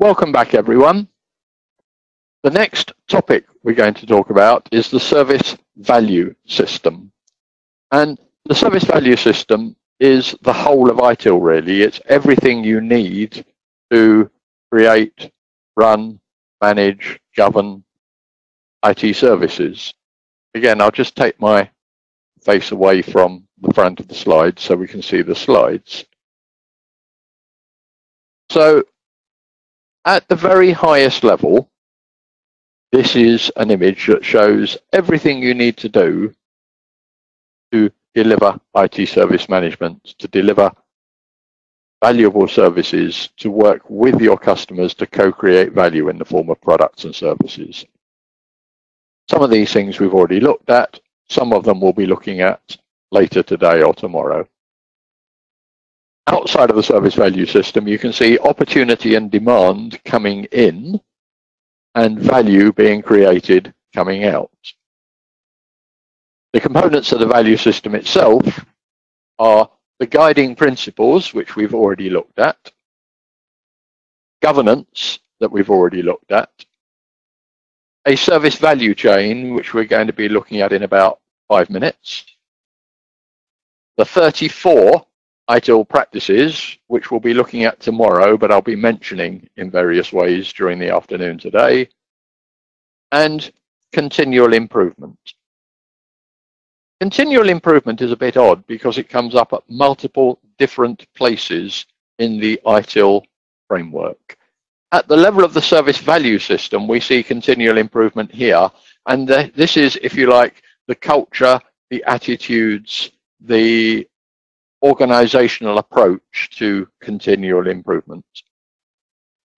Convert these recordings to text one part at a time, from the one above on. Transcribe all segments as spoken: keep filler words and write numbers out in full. Welcome back, everyone. The next topic we're going to talk about is the Service Value System. And the Service Value System is the whole of I T I L, really. It's everything you need to create, run, manage, govern I T services. Again, I'll just take my face away from the front of the slide so we can see the slides. So at the very highest level, this is an image that shows everything you need to do to deliver I T service management, to deliver valuable services, to work with your customers to co-create value in the form of products and services. Some of these things we've already looked at. Some of them we'll be looking at later today or tomorrow. Outside of the service value system, you can see opportunity and demand coming in and value being created coming out. The components of the value system itself are the guiding principles, which we've already looked at, governance that we've already looked at, a service value chain, which we're going to be looking at in about five minutes. The thirty-four I T I L practices, which we'll be looking at tomorrow, but I'll be mentioning in various ways during the afternoon today. And continual improvement. Continual improvement is a bit odd because it comes up at multiple different places in the I T I L framework. At the level of the service value system, we see continual improvement here. And the, this is, if you like, the culture, the attitudes, the organizational approach to continual improvement.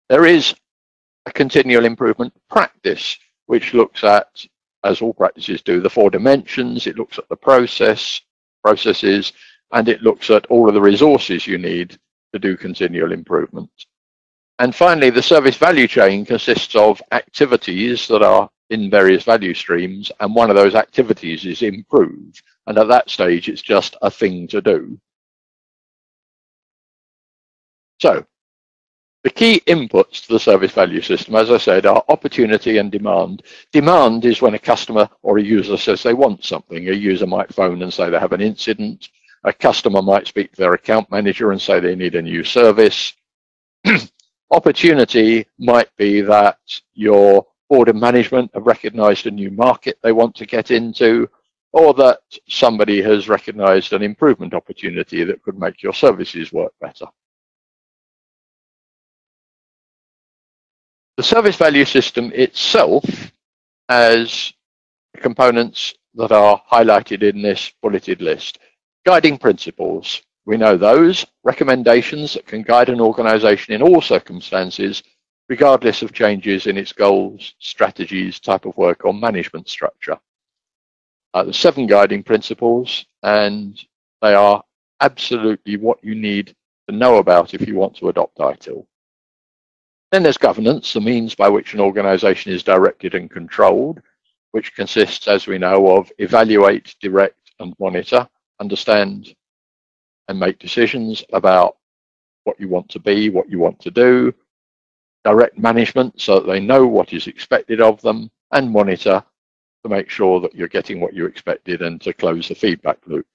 There is a continual improvement practice, which looks at, as all practices do, the four dimensions. It looks at the process, processes, and it looks at all of the resources you need to do continual improvement. And finally, the service value chain consists of activities that are in various value streams, and one of those activities is improve. And at that stage, it's just a thing to do. So the key inputs to the service value system, as I said, are opportunity and demand. Demand is when a customer or a user says they want something. A user might phone and say they have an incident. A customer might speak to their account manager and say they need a new service. Opportunity might be that your board of management have recognized a new market they want to get into, or that somebody has recognized an improvement opportunity that could make your services work better. The service value system itself has components that are highlighted in this bulleted list. Guiding principles. We know those recommendations that can guide an organization in all circumstances, regardless of changes in its goals, strategies, type of work, or management structure. Uh, the seven guiding principles, and they are absolutely what you need to know about if you want to adopt I T I L. Then there's governance, the means by which an organization is directed and controlled, which consists, as we know, of evaluate, direct, and monitor, understand, and make decisions about what you want to be, what you want to do, direct management so that they know what is expected of them, and monitor to make sure that you're getting what you expected and to close the feedback loop.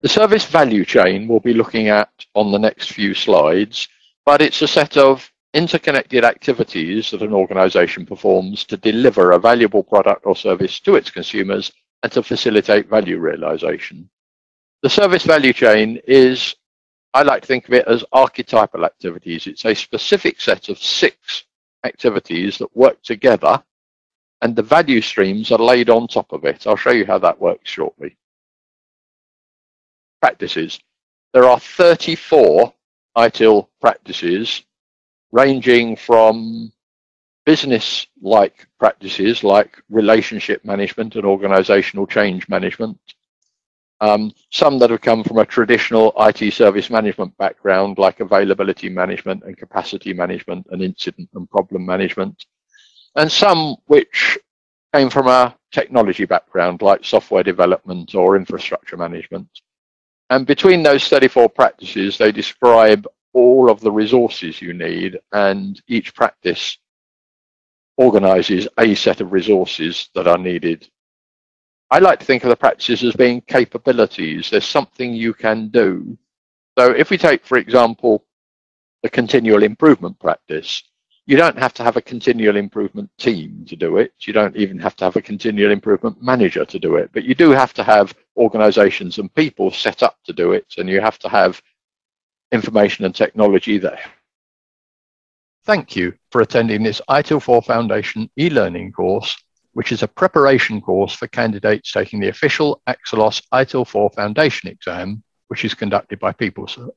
The service value chain we'll be looking at on the next few slides, but it's a set of interconnected activities that an organization performs to deliver a valuable product or service to its consumers and to facilitate value realization. The service value chain is, I like to think of it as archetypal activities. It's a specific set of six activities that work together, and the value streams are laid on top of it. I'll show you how that works shortly. Practices. There are thirty-four I T I L practices, ranging from business-like practices like relationship management and organizational change management, Um, some that have come from a traditional I T service management background like availability management and capacity management and incident and problem management, and some which came from a technology background like software development or infrastructure management. And between those thirty-four practices, they describe all of the resources you need, and each practice organizes a set of resources that are needed. I like to think of the practices as being capabilities. There's something you can do. So if we take, for example, the continual improvement practice, you don't have to have a continual improvement team to do it. You don't even have to have a continual improvement manager to do it, but you do have to have organizations and people set up to do it, and you have to have information and technology there. Thank you for attending this I T I L four Foundation e-learning course, which is a preparation course for candidates taking the official Axelos I T I L four Foundation exam, which is conducted by PeopleCert.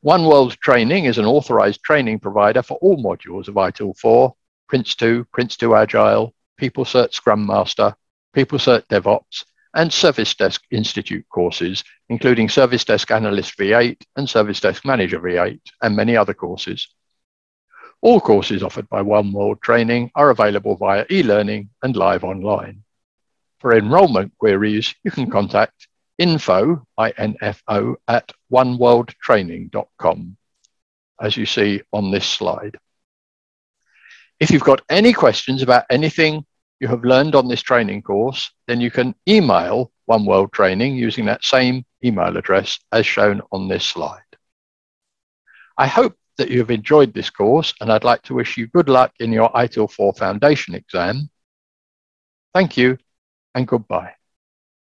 One World Training is an authorized training provider for all modules of I T I L four, Prince two, Prince two Agile, PeopleCert Scrum Master, PeopleCert DevOps, and Service Desk Institute courses, including Service Desk Analyst V eight and Service Desk Manager V eight, and many other courses. All courses offered by One World Training are available via e-learning and live online. For enrollment queries, you can contact info, I N F O, at one world training dot com, as you see on this slide. If you've got any questions about anything you have learned on this training course, then you can email One World Training using that same email address as shown on this slide. I hope that you have enjoyed this course, and I'd like to wish you good luck in your I T I L four Foundation exam. Thank you and goodbye.